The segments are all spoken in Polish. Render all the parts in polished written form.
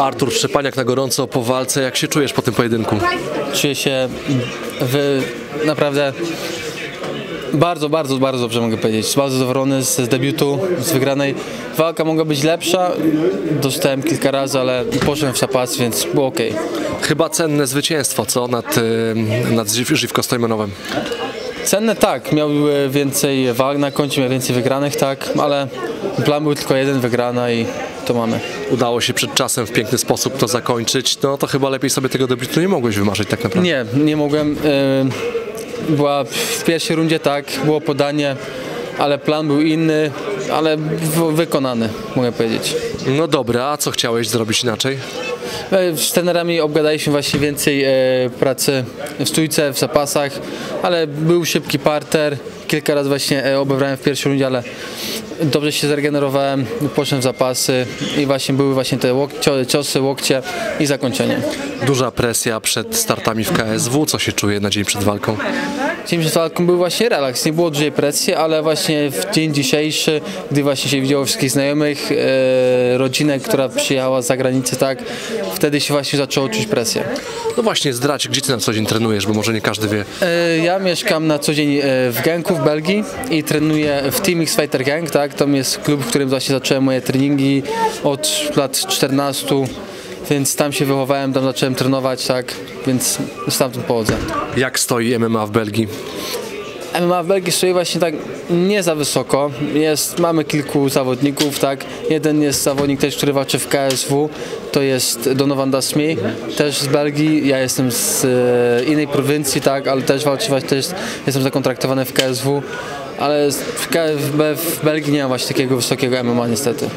Artur Szczepaniak na gorąco po walce. Jak się czujesz po tym pojedynku? Czuję się naprawdę bardzo dobrze, mogę powiedzieć. Bardzo zadowolony z debiutu, z wygranej. Walka mogła być lepsza, dostałem kilka razy, ale poszedłem w zapas, więc było ok. Chyba cenne zwycięstwo, co? Nad Jivko Stoimenowem. Cenne tak, miał więcej walk na koncie, miał więcej wygranych, tak, ale plan był tylko jeden, wygrana i to mamy. Udało się przed czasem w piękny sposób to zakończyć, no to chyba lepiej sobie tego debiutu nie mogłeś wymarzyć tak naprawdę. Nie, nie mogłem. Była w pierwszej rundzie tak, było podanie, ale plan był inny, ale wykonany, mogę powiedzieć. No dobra, a co chciałeś zrobić inaczej? Z trenerami obgadaliśmy właśnie więcej pracy w stójce, w zapasach, ale był szybki parter, kilka razy właśnie obebrałem w pierwszym rundzie, ale dobrze się zregenerowałem, poszedłem w zapasy i właśnie były właśnie te ciosy, łokcie i zakończenie. Duża presja przed startami w KSW, co się czuje na dzień przed walką? Dzień przed walką był właśnie relaks, nie było dużej presji, ale właśnie w dzień dzisiejszy, gdy właśnie się widziało wszystkich znajomych, rodzinę, która przyjechała z zagranicy, tak, wtedy się właśnie zaczęło czuć presję. No właśnie, zdradź, gdzie ty na co dzień trenujesz, bo może nie każdy wie. Ja mieszkam na co dzień w Genku w Belgii i trenuję w Team X Fighter Gang, tak, tam jest klub, w którym właśnie zacząłem moje treningi od lat 14. Więc tam się wychowałem, tam zacząłem trenować, tak, więc stamtąd pochodzę. Jak stoi MMA w Belgii? MMA w Belgii stoi właśnie tak nie za wysoko. Mamy kilku zawodników, tak. Jeden jest zawodnik też, który walczy w KSW, to jest Donovan Dasmi, też z Belgii. Ja jestem z innej prowincji, tak, ale też walczę, też jestem zakontraktowany w KSW. Ale w Belgii nie ma właśnie takiego wysokiego MMA niestety.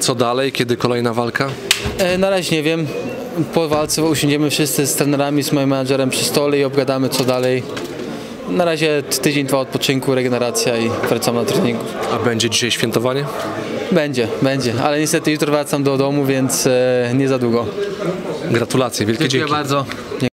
Co dalej? Kiedy kolejna walka? Na razie nie wiem. Po walce usiądziemy wszyscy z trenerami, z moim menadżerem przy stole i obgadamy co dalej. Na razie tydzień, dwa odpoczynku, regeneracja i wracam na treningu. A będzie dzisiaj świętowanie? Będzie, ale niestety jutro wracam do domu, więc nie za długo. Gratulacje, wielkie dzięki. Dziękuję bardzo.